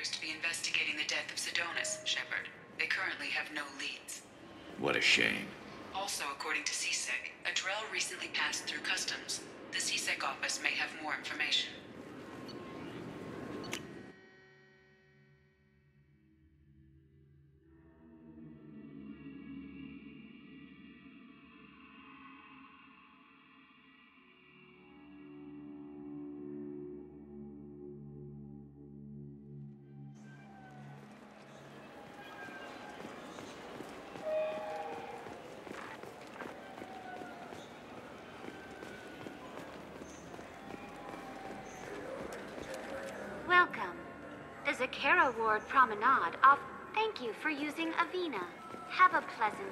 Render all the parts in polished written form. appears to be investigating the death of Sidonis, Shepard. They currently have no leads. What a shame. Also, according to CSEC, a Drell recently passed through customs. The CSEC office may have more information. Zakira Ward Promenade off. Thank you for using Avena. Have a pleasant...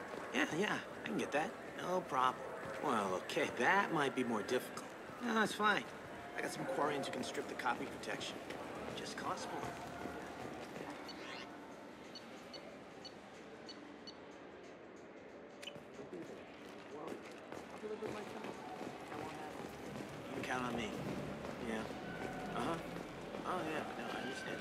Yeah, I can get that. No problem. Well, okay, that might be more difficult. No, that's fine. I got some Khorians who can strip the copy protection. It just costs more. You can count on me. Yeah. Uh-huh. Oh, yeah. No, I understand.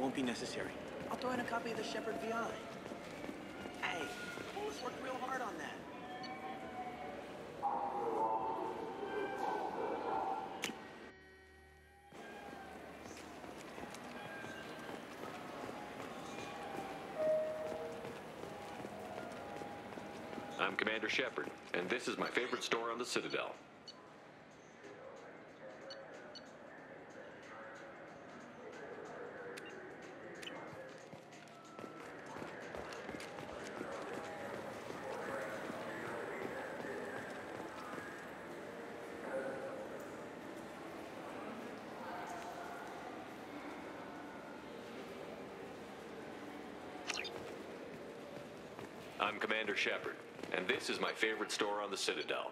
Won't be necessary. I'll throw in a copy of the Shepard VI. Hey, let's work real hard on that. I'm Commander Shepard, and this is my favorite store on the Citadel. I'm Commander Shepard, and this is my favorite store on the Citadel.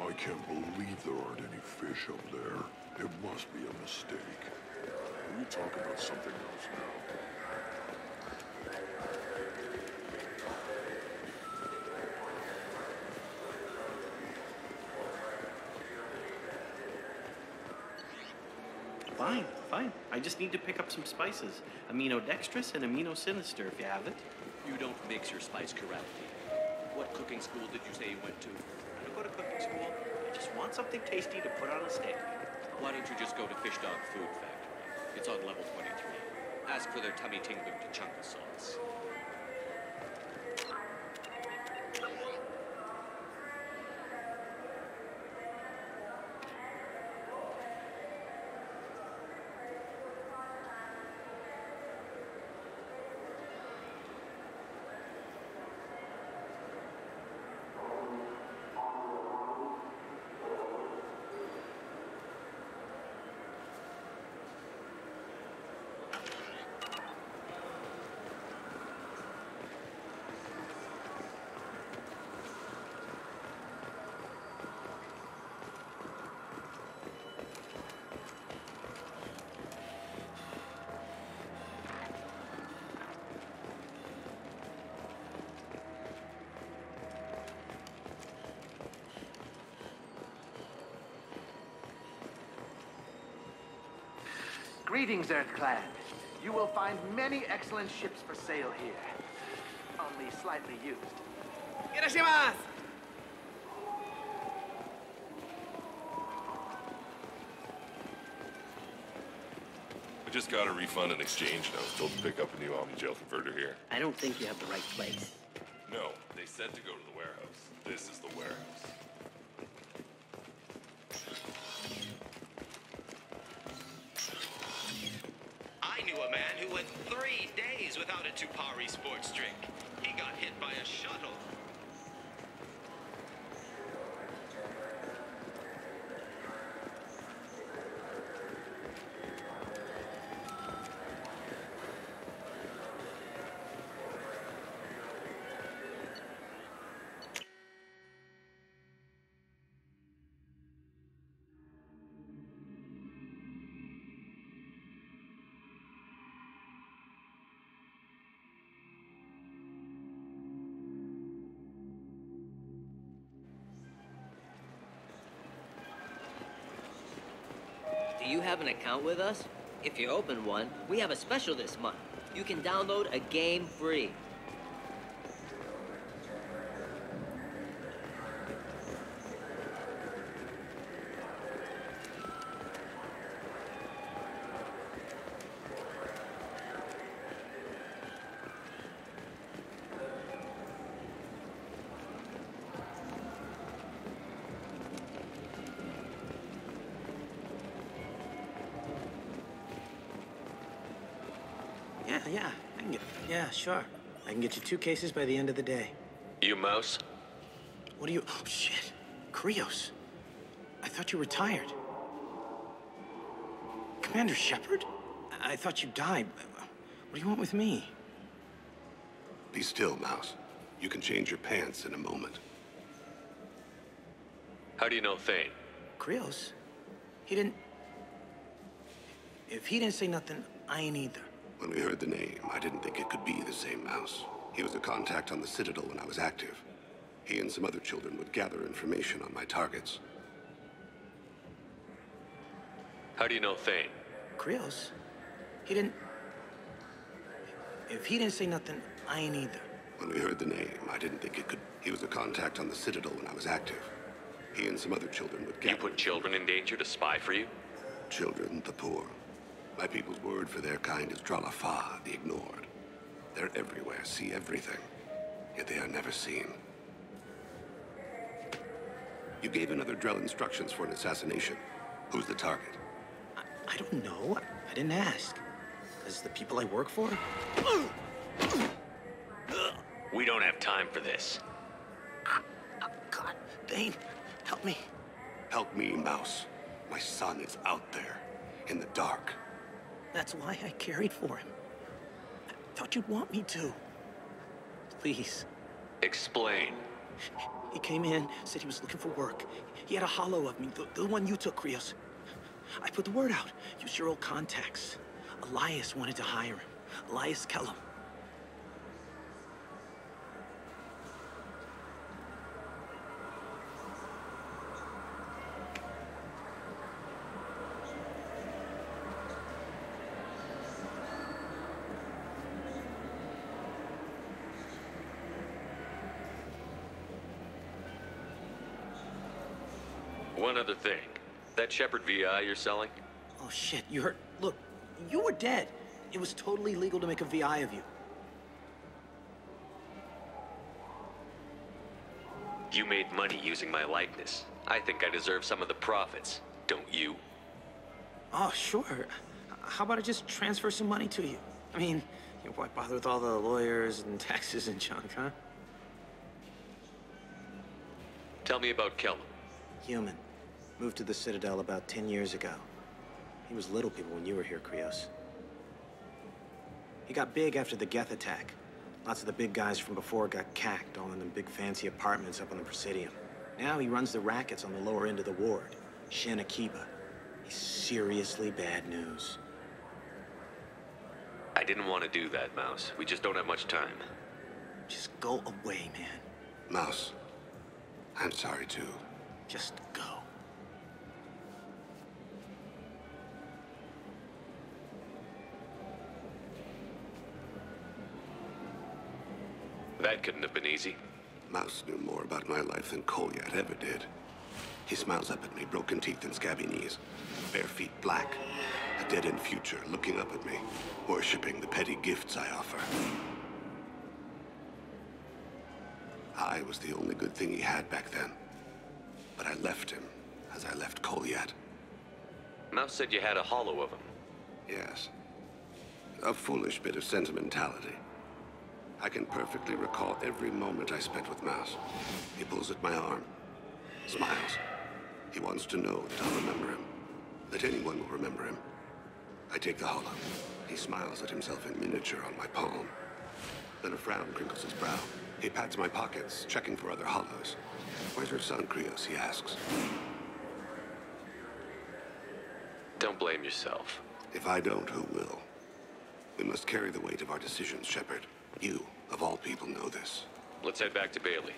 I can't believe there aren't any fish up there. It must be a mistake. Will you talk about something else now? Fine. I just need to pick up some spices. Amino dextrous and amino sinister, if you have it. You don't mix your spice correctly. What cooking school did you say you went to? Go to cooking school. I just want something tasty to put on a steak. Why don't you just go to Fish Dog Food Factory? It's on level 23. Ask for their tummy tingling T'Chunka sauce. Greetings, Earth Clan. You will find many excellent ships for sale here. Only slightly used. Irashimasu! I just got a refund and exchange note. Told to pick up a new Omni-gel converter here. I don't think you have the right place. No, they said to go to the warehouse. This is the warehouse. knew a man who went 3 days without a Tupari sports drink. He got hit by a shuttle. You have an account with us? If you open one, we have a special this month. You can download a game free. Sure. I can get you 2 cases by the end of the day. You mouse? What are you... Oh, shit. Krios. I thought you retired. Commander Shepard? I thought you died. What do you want with me? Be still, Mouse. You can change your pants in a moment. How do you know Thane? Krios? He didn't... If he didn't say nothing, I ain't either. When we heard the name, I didn't think it could be the same Mouse. He was a contact on the Citadel when I was active. He and some other children would gather information on my targets. How do you know Thane? Krios? He didn't... If he didn't say nothing, I ain't either. When we heard the name, I didn't think it could... He was a contact on the Citadel when I was active. He and some other children would gather... You put children in danger to spy for you? Children, the poor. My people's word for their kind is Dralafa, the ignored. They're everywhere, see everything, yet they are never seen. You gave another Drell instructions for an assassination. Who's the target? I don't know. I didn't ask. Because the people I work for? We don't have time for this. God, Thane, help me. Help me, Mouse. My son is out there, in the dark. That's why I carried for him. I thought you'd want me to. Please. Explain. He came in, said he was looking for work. He had a hollow of me, the one you took, Krios. I put the word out. Use your old contacts. Elias wanted to hire him. Elias Kelham. One other thing. That Shepard VI you're selling? Oh shit, you heard... Look, you were dead. It was totally legal to make a VI of you. You made money using my likeness. I think I deserve some of the profits, don't you? Oh, sure. How about I just transfer some money to you? I mean, why bother with all the lawyers and taxes and junk, huh? Tell me about Kelham. Human. Moved to the Citadel about 10 years ago. He was little people when you were here, Krios. He got big after the Geth attack. Lots of the big guys from before got cacked, all in them big fancy apartments up on the Presidium. Now he runs the rackets on the lower end of the ward, Shin Akiba. He's seriously bad news. I didn't want to do that, Mouse. We just don't have much time. Just go away, man. Mouse, I'm sorry too. Just go. That couldn't have been easy. Mouse knew more about my life than Kolyat ever did. He smiles up at me, broken teeth and scabby knees. Bare feet black. A dead-end future looking up at me, worshipping the petty gifts I offer. I was the only good thing he had back then. But I left him, as I left Kolyat. Mouse said you had a hollow of him. Yes. A foolish bit of sentimentality. I can perfectly recall every moment I spent with Mouse. He pulls at my arm, smiles. He wants to know that I'll remember him, that anyone will remember him. I take the hollow. He smiles at himself in miniature on my palm. Then a frown crinkles his brow. He pats my pockets, checking for other hollows. Where's your son, Krios? He asks. Don't blame yourself. If I don't, who will? We must carry the weight of our decisions, Shepard. You, of all people, know this. Let's head back to Bailey.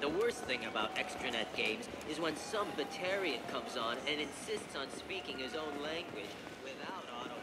The worst thing about extranet games is when some Batarian comes on and insists on speaking his own language without auto-translation.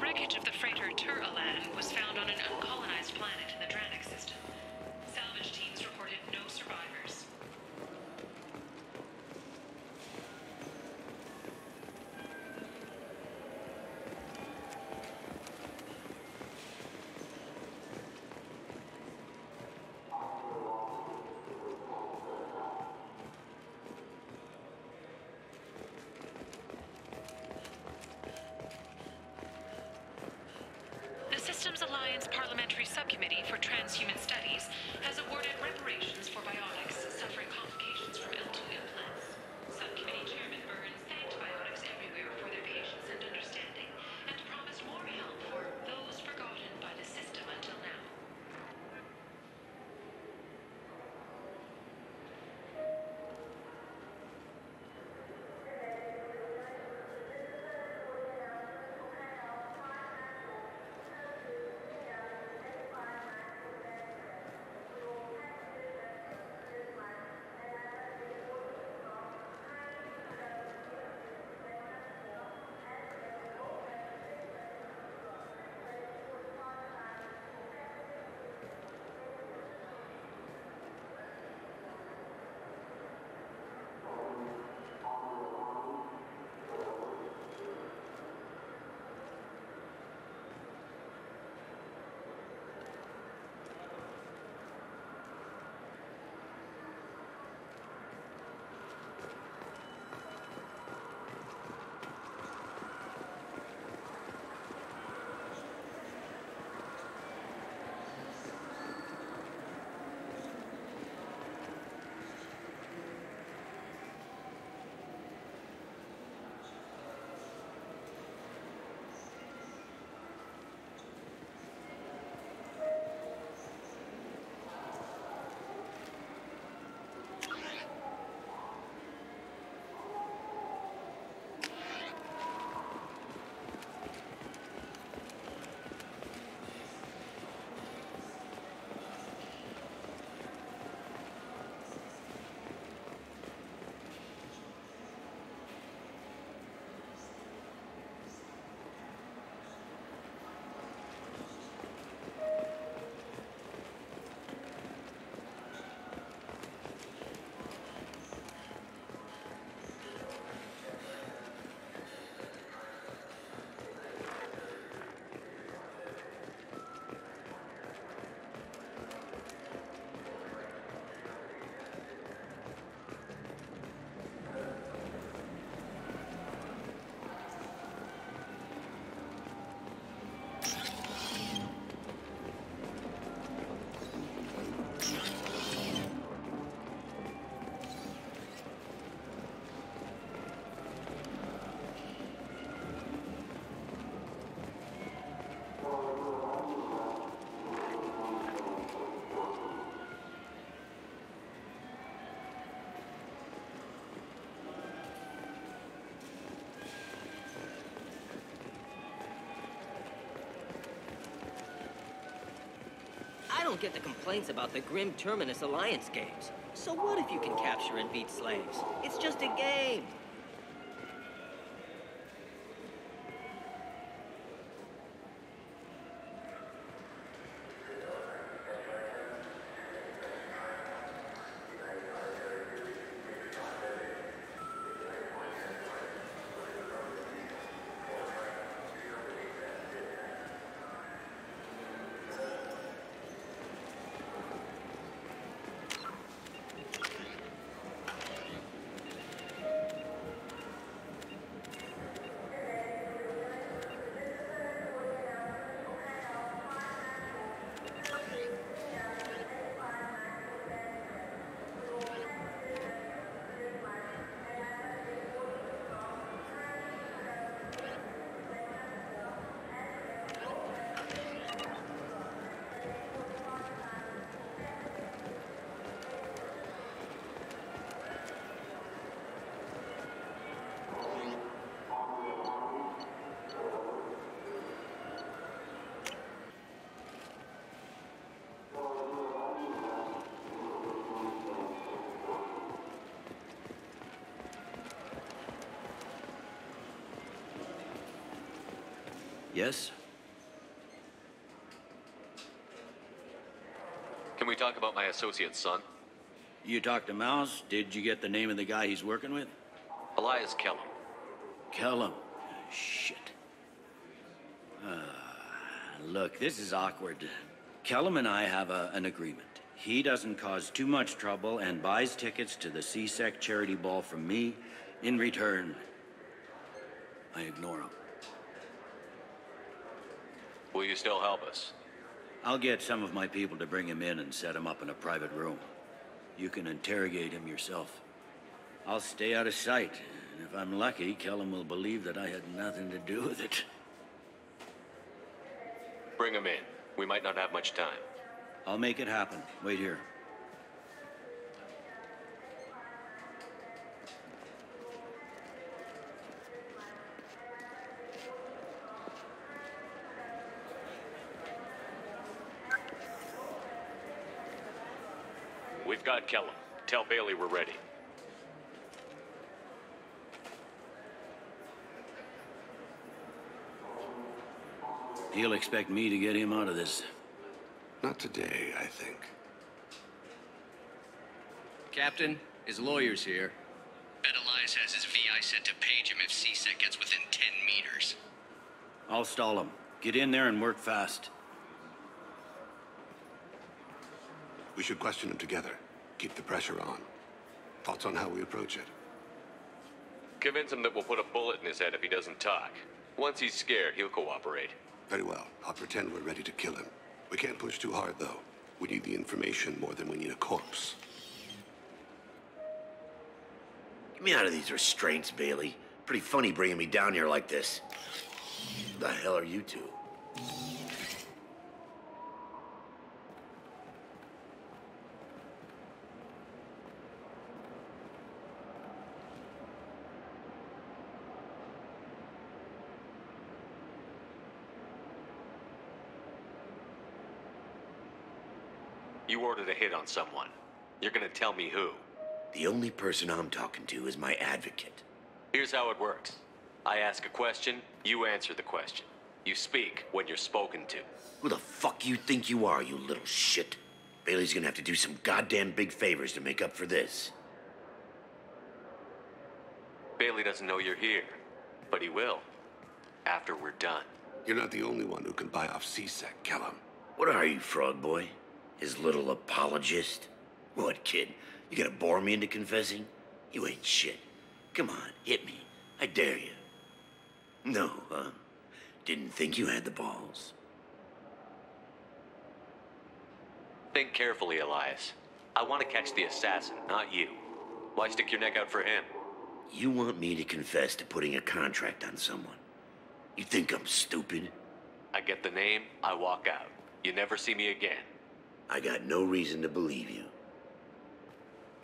Wreckage of the freighter Dralafa was found on an uncolonized planet in the Dralafa system. Salvage teams reported no survivors. Systems Alliance Parliamentary Subcommittee for Transhuman Studies has awarded reparations for biotics suffering complications from L2 implants. Subcommittee Chairman Burns thanked biotics everywhere for their patience and understanding, and promised more help for those forgotten by the system until now. don't get the complaints about the Grim Terminus Alliance games. So what if you can capture and beat slaves? It's just a game. Yes? Can we talk about my associate's son? You talked to Mouse? Did you get the name of the guy he's working with? Elias Kelham. Kelham? Shit. Look, this is awkward. Kelham and I have an agreement. He doesn't cause too much trouble and buys tickets to the CSEC charity ball from me. In return, I ignore him. Will you still help us? I'll get some of my people to bring him in and set him up in a private room. You can interrogate him yourself. I'll stay out of sight, and if I'm lucky, Kelham will believe that I had nothing to do with it. Bring him in. We might not have much time. I'll make it happen. Wait here. We've got Kelham. Tell Bailey we're ready. He'll expect me to get him out of this. Not today, I think. Captain, his lawyer's here. Bet Elias has his VI set to page him if CSEC gets within 10 meters. I'll stall him. Get in there and work fast. We should question him together. Keep the pressure on. Thoughts on how we approach it? Convince him that we'll put a bullet in his head if he doesn't talk. Once he's scared, he'll cooperate. Very well. I'll pretend we're ready to kill him. We can't push too hard, though. We need the information more than we need a corpse. Get me out of these restraints, Bailey. Pretty funny bringing me down here like this. The hell are you two? You ordered a hit on someone. You're gonna tell me who. The only person I'm talking to is my advocate. Here's how it works. I ask a question, you answer the question. You speak when you're spoken to. Who the fuck you think you are, you little shit? Bailey's gonna have to do some goddamn big favors to make up for this. Bailey doesn't know you're here, but he will. After we're done. You're not the only one who can buy off CSEC, Kelham. What are you, frog boy? His little apologist? What, kid? You gonna bore me into confessing? You ain't shit. Come on, hit me. I dare you. No, didn't think you had the balls. Think carefully, Elias. I want to catch the assassin, not you. Why stick your neck out for him? You want me to confess to putting a contract on someone? You think I'm stupid? I get the name, I walk out. You never see me again. I got no reason to believe you.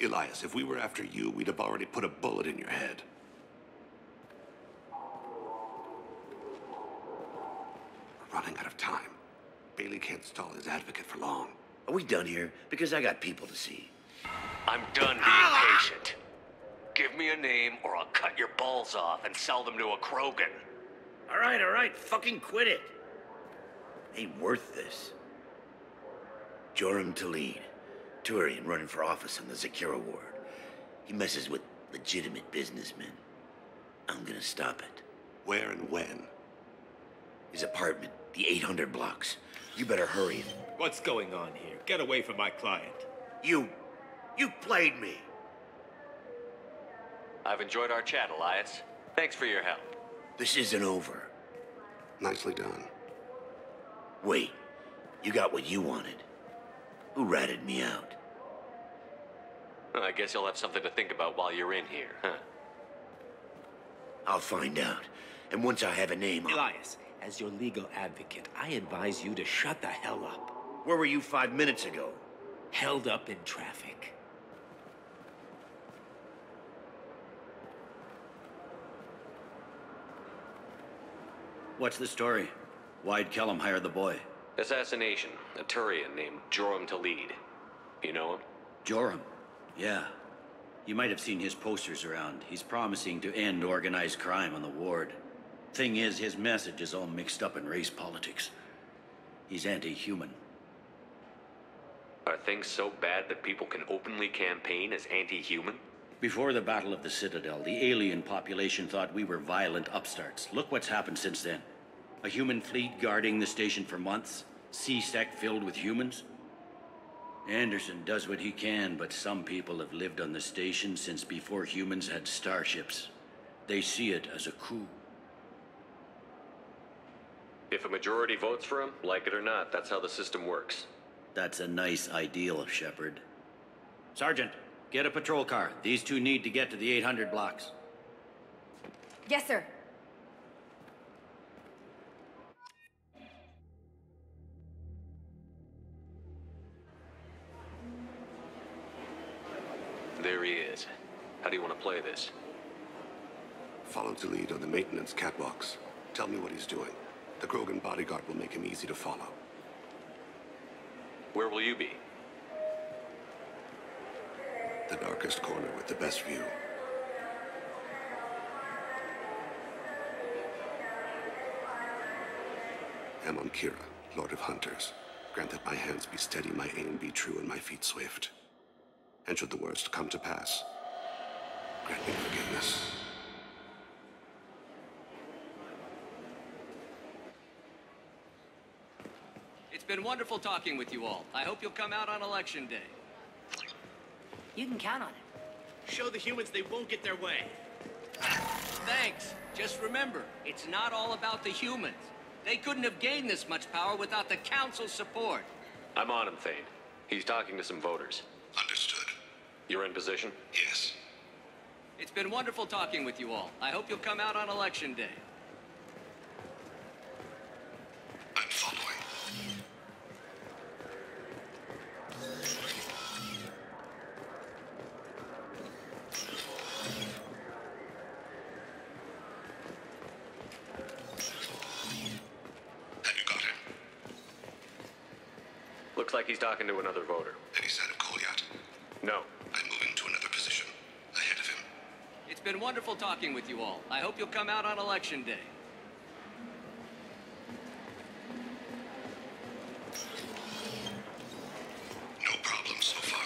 Elias, if we were after you, we'd have already put a bullet in your head. We're running out of time. Bailey can't stall his advocate for long. Are we done here? Because I got people to see. I'm done being patient. Give me a name or I'll cut your balls off and sell them to a Krogan. All right, fucking quit it. Ain't worth this. Joram Talid, Turian running for office on the Zakira ward. He messes with legitimate businessmen. I'm gonna stop it. Where and when? His apartment, the 800 blocks. You better hurry. What's going on here? Get away from my client. You played me. I've enjoyed our chat, Elias. Thanks for your help. This isn't over. Nicely done. Wait, you got what you wanted. Who ratted me out? Well, I guess you'll have something to think about while you're in here, huh? I'll find out. And once I have a name, Elias, as your legal advocate, I advise you to shut the hell up. Where were you 5 minutes ago? Held up in traffic. What's the story? Why'd Kelham hire the boy? Assassination. A Turian named Joram Talid. You know him? Joram? Yeah. You might have seen his posters around. He's promising to end organized crime on the ward. Thing is, his message is all mixed up in race politics. He's anti-human. Are things so bad that people can openly campaign as anti-human? Before the Battle of the Citadel, the alien population thought we were violent upstarts. Look what's happened since then. A human fleet guarding the station for months. CSEC filled with humans. Anderson does what he can, but some people have lived on the station since before humans had starships. They see it as a coup. If a majority votes for him, like it or not, that's how the system works. That's a nice ideal, Shepard. Sergeant, get a patrol car. These two need to get to the 800 blocks. Yes, sir. There he is. How do you want to play this? Follow the lead on the maintenance catwalks. Tell me what he's doing. The Krogan bodyguard will make him easy to follow. Where will you be? The darkest corner with the best view. Amonkira, Lord of Hunters. Grant that my hands be steady, my aim be true, and my feet swift. And should the worst come to pass, grant me forgiveness. It's been wonderful talking with you all. I hope you'll come out on election day. You can count on it. Show the humans they won't get their way. Thanks. Just remember, it's not all about the humans. They couldn't have gained this much power without the council's support. I'm on him, Thane. He's talking to some voters. Understood. You're in position? Yes. It's been wonderful talking with you all. I hope you'll come out on election day. I'm following. Looks like he's talking to another voter. Any sign of Kolyat? No. I'm moving to another position, ahead of him. It's been wonderful talking with you all. I hope you'll come out on election day. No problem so far.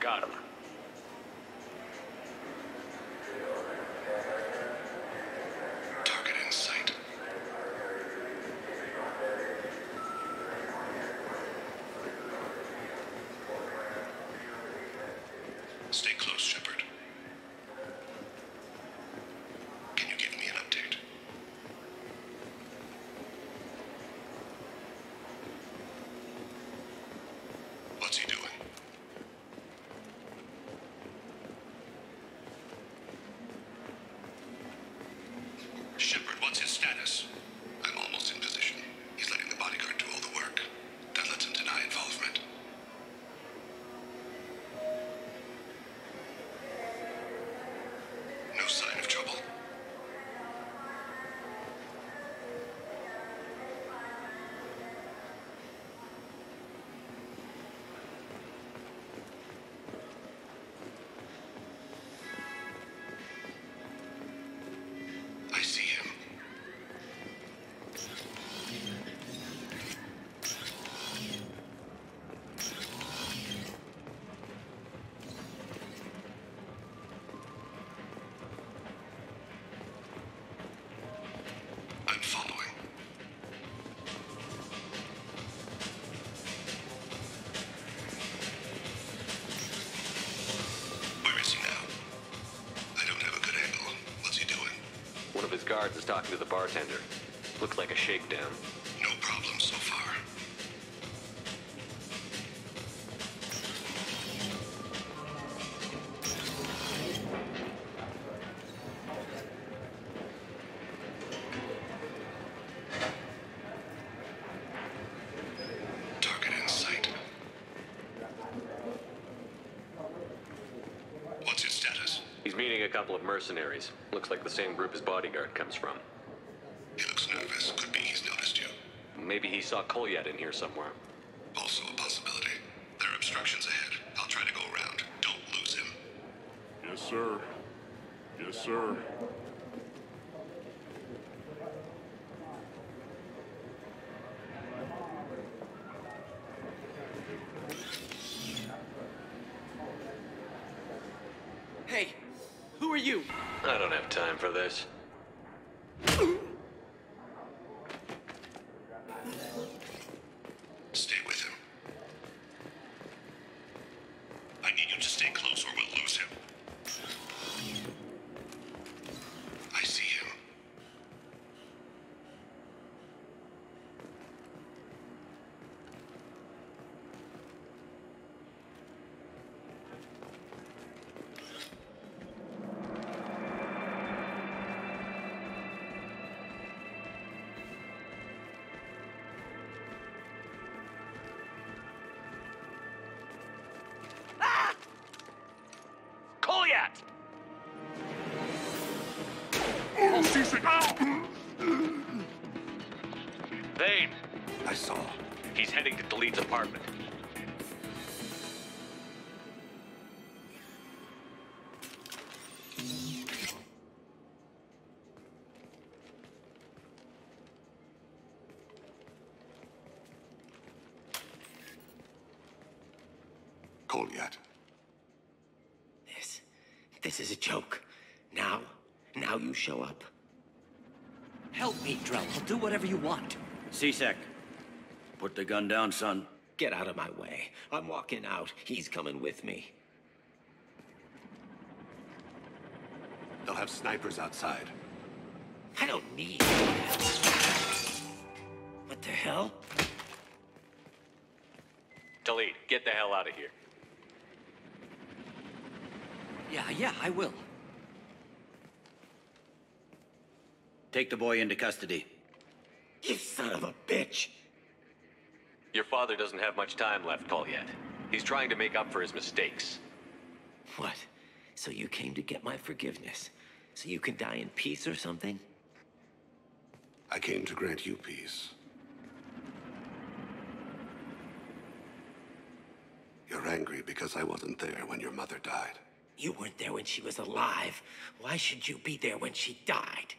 Got him. Target in sight. Stay close, Shepard. Can you give me an update? What's he doing? Shepard, what's his status? I'm almost in position. He's letting the guards is talking to the bartender. Looked like a shakedown. No problem so far. Mercenaries. Looks like the same group his bodyguard comes from. He looks nervous. Could be he's noticed you. Maybe he saw Kolyat in here somewhere. Also a possibility. There are obstructions ahead. I'll try to go around. Don't lose him. Yes, sir. Yes, sir. I don't have time for this. Stay with him. I need you to stay close or we'll lose him. I see him. Thane! I saw. He's heading to Talid's apartment. Kolyat. This is a joke. Now you show up. Help me, Drell. I'll do whatever you want. CSEC. Put the gun down, son. Get out of my way. I'm walking out. He's coming with me. They'll have snipers outside. I don't need that. What the hell? Talid, get the hell out of here. Yeah, I will. Take the boy into custody. You son of a bitch! Your father doesn't have much time left, Kolyat. He's trying to make up for his mistakes. What? So you came to get my forgiveness? So you can die in peace or something? I came to grant you peace. You're angry because I wasn't there when your mother died. You weren't there when she was alive. Why should you be there when she died?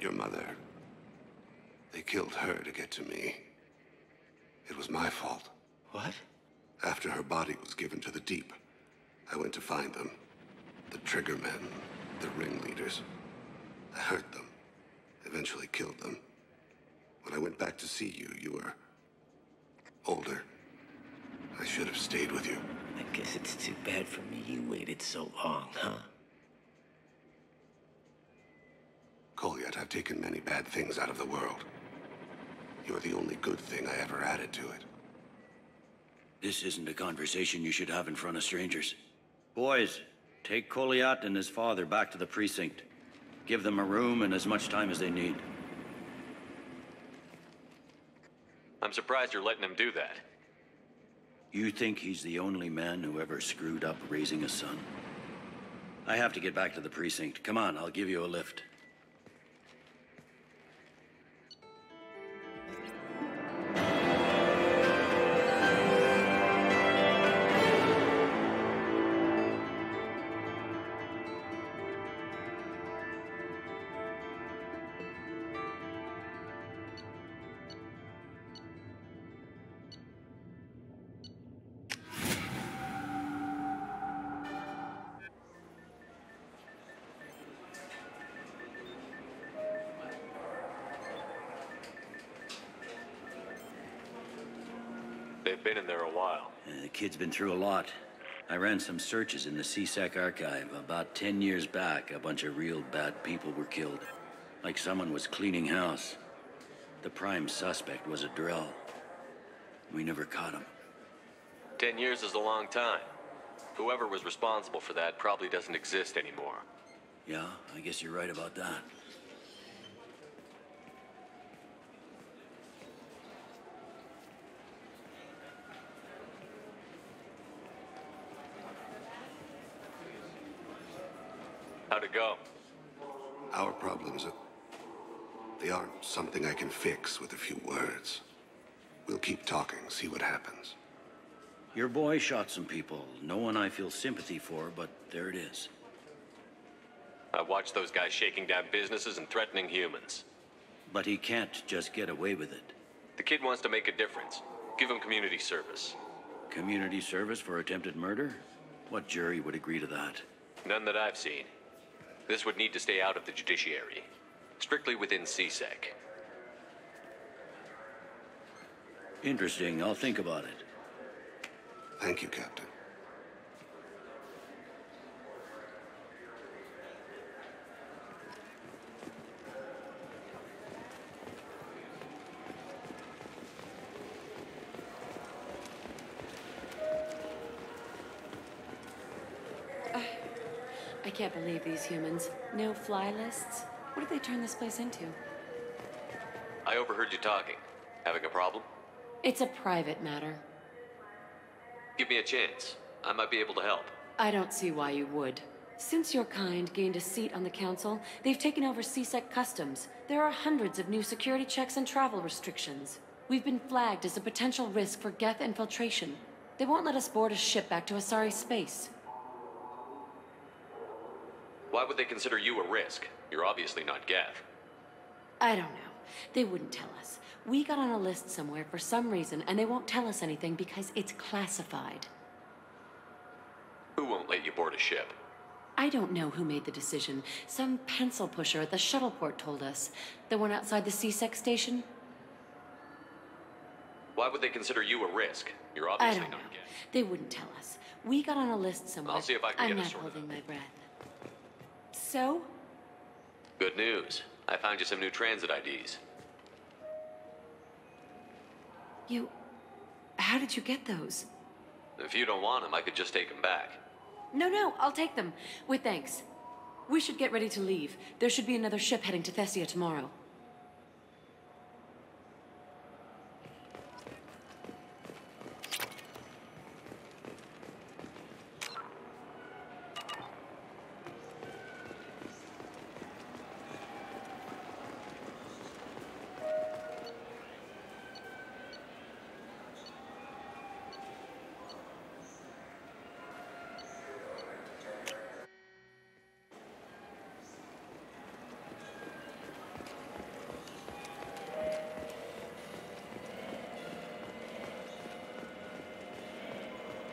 Your mother. They killed her to get to me. It was my fault. What? After her body was given to the Deep, I went to find them. The triggermen, the ringleaders. I hurt them. Eventually killed them. When I went back to see you, you were older. I should have stayed with you. I guess it's too bad for me you waited so long, huh? Kolyat, I've taken many bad things out of the world. You're the only good thing I ever added to it. This isn't a conversation you should have in front of strangers. Boys, take Kolyat and his father back to the precinct. Give them a room and as much time as they need. I'm surprised you're letting him do that. You think he's the only man who ever screwed up raising a son? I have to get back to the precinct. Come on, I'll give you a lift. They've been in there a while. The kid's been through a lot. I ran some searches in the CSEC archive. About 10 years back, a bunch of real bad people were killed. Like someone was cleaning house. The prime suspect was a Drell. We never caught him. 10 years is a long time. Whoever was responsible for that probably doesn't exist anymore. Yeah, I guess you're right about that. How'd it go? Our problems are... they aren't something I can fix with a few words. We'll keep talking, see what happens. Your boy shot some people. No one I feel sympathy for, but there it is. I watched those guys shaking down businesses and threatening humans. But he can't just get away with it. The kid wants to make a difference. Give him community service. Community service for attempted murder? What jury would agree to that? None that I've seen. This would need to stay out of the judiciary. Strictly within CSEC. Interesting. I'll think about it. Thank you, Captain. I can't believe these humans. No fly lists? What did they turn this place into? I overheard you talking. Having a problem? It's a private matter. Give me a chance. I might be able to help. I don't see why you would. Since your kind gained a seat on the council, they've taken over CSEC customs. There are hundreds of new security checks and travel restrictions. We've been flagged as a potential risk for Geth infiltration. They won't let us board a ship back to Asari space. Why would they consider you a risk? You're obviously not Gav. I don't know. They wouldn't tell us. We got on a list somewhere for some reason, and they won't tell us anything because it's classified. Who won't let you board a ship? I don't know who made the decision. Some pencil pusher at the shuttleport told us. The one outside the CSEC station? Why would they consider you a risk? You're obviously not Gav. I don't know. They wouldn't tell us. We got on a list somewhere. I'll see if I can get it sorted. I'm not holding my breath. So? Good news. I found you some new transit IDs. You... how did you get those? If you don't want them, I could just take them back. No, I'll take them. With thanks. We should get ready to leave. There should be another ship heading to Thessia tomorrow.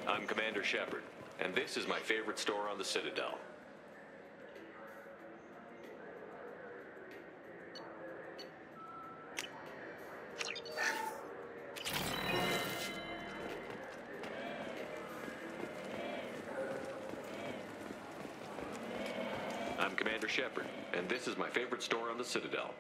I'm Commander Shepard, and this is my favorite store on the Citadel. I'm Commander Shepard, and this is my favorite store on the Citadel.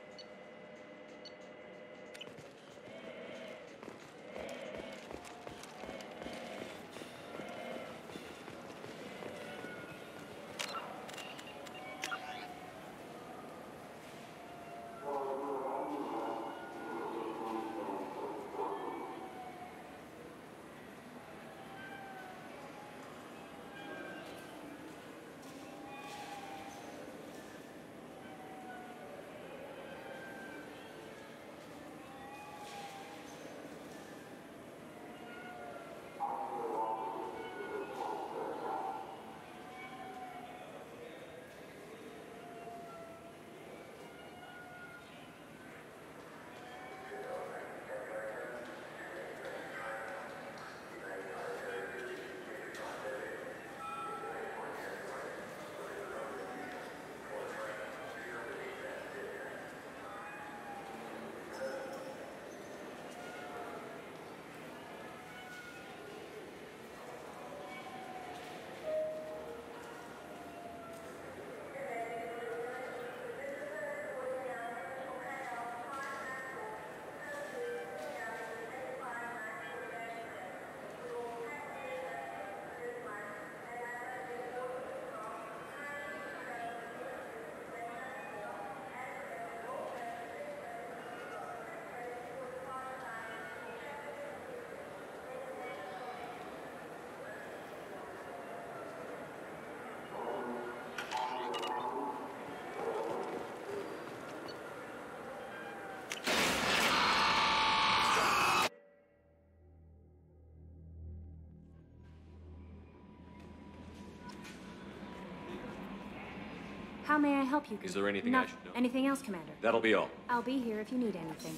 How may I help you? Is there anything I should know? Anything else, Commander? That'll be all. I'll be here if you need anything.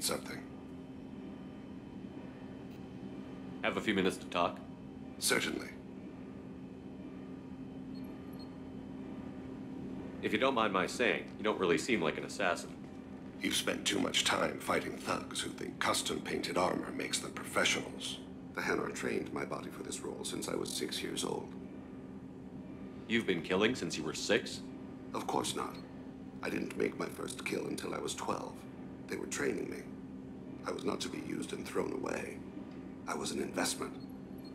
Something. Have a few minutes to talk? Certainly. If you don't mind my saying, you don't really seem like an assassin. You've spent too much time fighting thugs who think custom-painted armor makes them professionals. The Hanar trained my body for this role since I was 6 years old. You've been killing since you were 6? Of course not. I didn't make my first kill until I was 12. They were training me. I was not to be used and thrown away. I was an investment.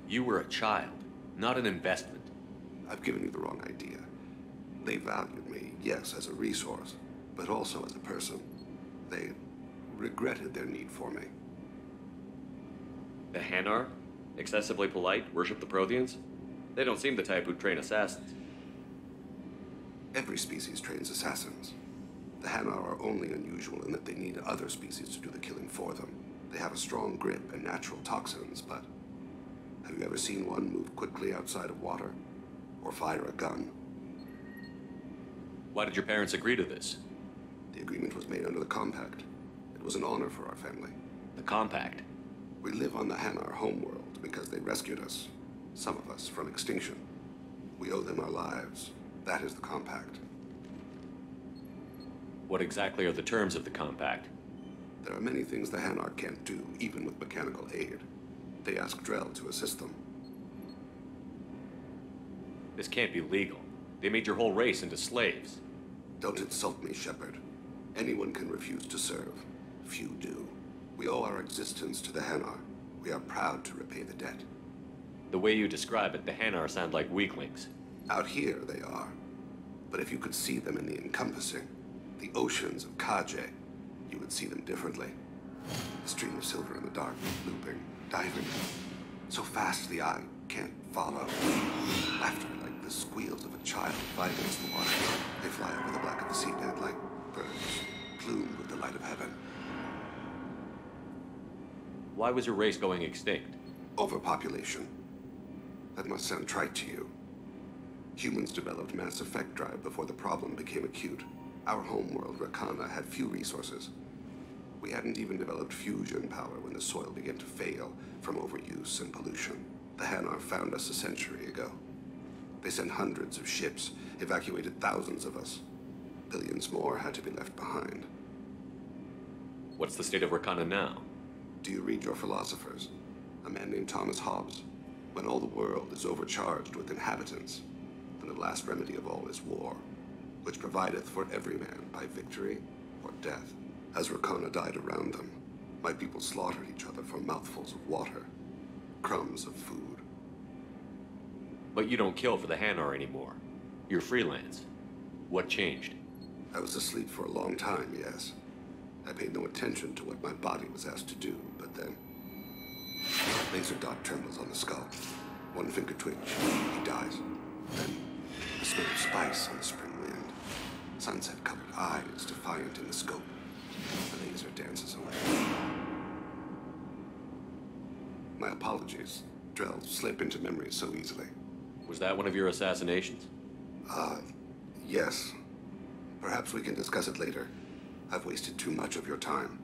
You were a child, not an investment. I've given you the wrong idea. They valued me, yes, as a resource, but also as a person. They regretted their need for me. The Hanar? Excessively polite, worship the Protheans? They don't seem the type who train assassins. Every species trains assassins. The Hanar are only unusual in that they need other species to do the killing for them. They have a strong grip and natural toxins, but have you ever seen one move quickly outside of water? Or fire a gun? Why did your parents agree to this? The agreement was made under the Compact. It was an honor for our family. The Compact? We live on the Hanar homeworld because they rescued us, some of us, from extinction. We owe them our lives. That is the Compact. What exactly are the terms of the Compact? There are many things the Hanar can't do, even with mechanical aid. They ask Drell to assist them. This can't be legal. They made your whole race into slaves. Don't insult me, Shepard. Anyone can refuse to serve. Few do. We owe our existence to the Hanar. We are proud to repay the debt. The way you describe it, the Hanar sound like weaklings. Out here, they are. But if you could see them in the encompassing, the oceans of Kahje, you would see them differently. The stream of silver in the dark, looping, diving, so fast the eye can't follow. Laughter like the squeals of a child vibrates the water. They fly over the black of the seabed like birds, plumed with the light of heaven. Why was your race going extinct? Overpopulation. That must sound trite to you. Humans developed mass effect drive before the problem became acute. Our homeworld, Rakhana, had few resources. We hadn't even developed fusion power when the soil began to fail from overuse and pollution. The Hanar found us a century ago. They sent hundreds of ships, evacuated thousands of us. Billions more had to be left behind. What's the state of Rakhana now? Do you read your philosophers? A man named Thomas Hobbes. When all the world is overcharged with inhabitants, then the last remedy of all is war, which provideth for every man by victory or death. As Rakhana died around them, my people slaughtered each other for mouthfuls of water, crumbs of food. But you don't kill for the Hanar anymore. You're freelance. What changed? I was asleep for a long time, yes. I paid no attention to what my body was asked to do, but then... a laser dot trembles on the skull. One finger twitches, he dies. Then, a smell of spice on the spring. Sunset-colored eyes, defiant in the scope. The laser dances away. My apologies. Drell slip into memory so easily. Was that one of your assassinations? Yes. Perhaps we can discuss it later. I've wasted too much of your time.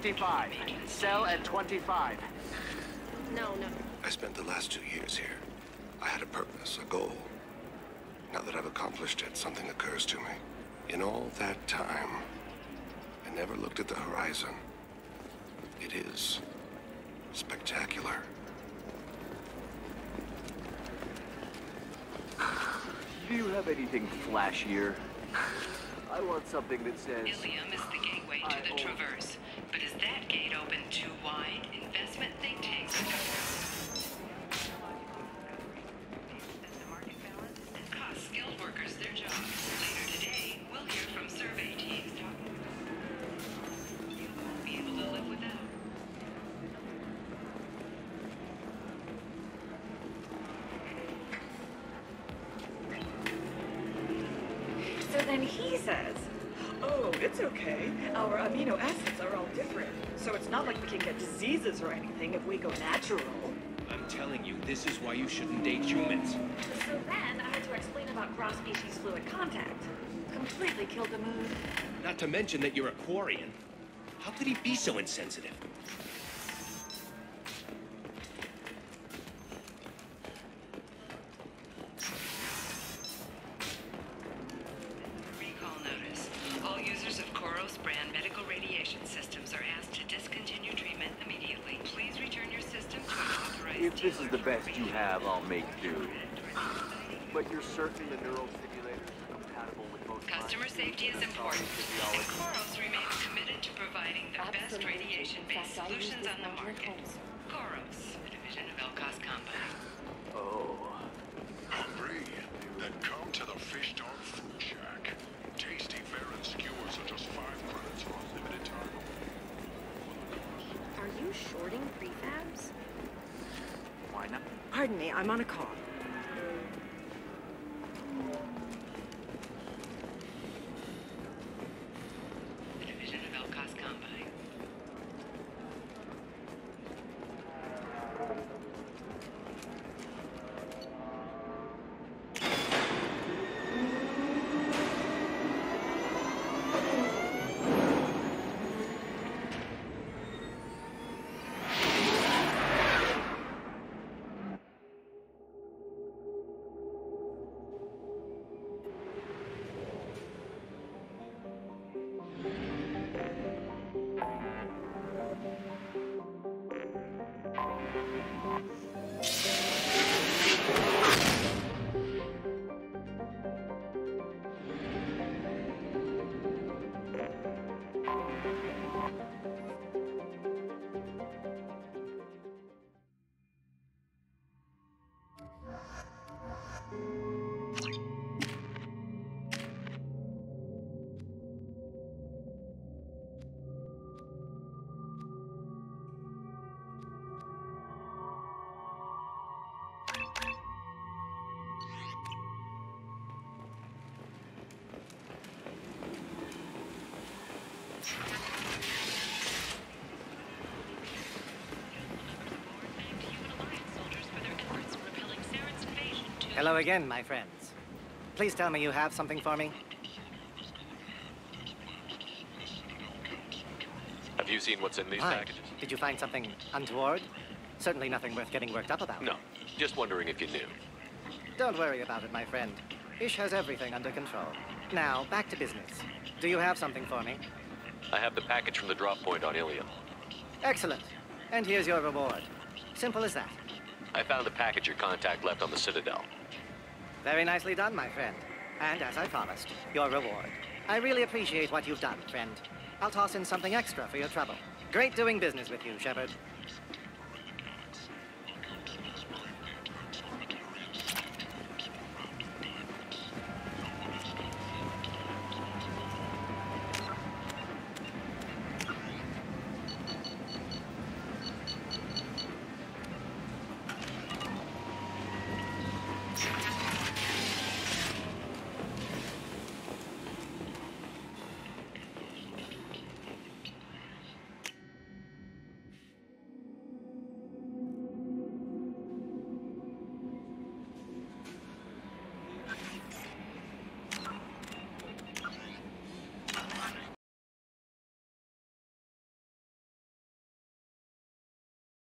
25. Sell at 25. No. I spent the last 2 years here. I had a purpose, a goal. Now that I've accomplished it, something occurs to me. In all that time, I never looked at the horizon. It is spectacular. Do you have anything flashier? I want something that says... Ilium is the gateway to the Traverse, but is that gate open too wide? Investment think tanks are ...that the market balance and cost skilled workers their jobs. Later today, we'll hear from survey teams talking about... You won't be able to live without. And he says, oh, it's okay. Our amino acids are all different, so it's not like we can get diseases or anything if we go natural. I'm telling you, this is why you shouldn't date humans. So then I had to explain about cross-species fluid contact. Completely killed the mood. Not to mention that you're a Koryaan. How could he be so insensitive? I'll make do. But you're certain the neural stimulators are compatible with both. Customer safety is important, and Koros remains committed to providing the best radiation-based solutions on the market. Koros, a division of El Cost Combine. Oh. Hungry? Then come to the Fish Dog Food Shack. Tasty fare and skewers are just 5 credits for a limited time. Are you shorting prefabs? Why not? Pardon me, I'm on a call. The division of El Cost Combine. Hello again, my friends. Please tell me you have something for me. Have you seen what's in these packages? Did you find something untoward? Certainly nothing worth getting worked up about. No, just wondering if you knew. Don't worry about it, my friend. Ish has everything under control. Now, back to business. Do you have something for me? I have the package from the drop point on Ilium. Excellent. And here's your reward. Simple as that. I found the package your contact left on the Citadel. Very nicely done, my friend. And as I promised, your reward. I really appreciate what you've done, friend. I'll toss in something extra for your trouble. Great doing business with you, Shepard.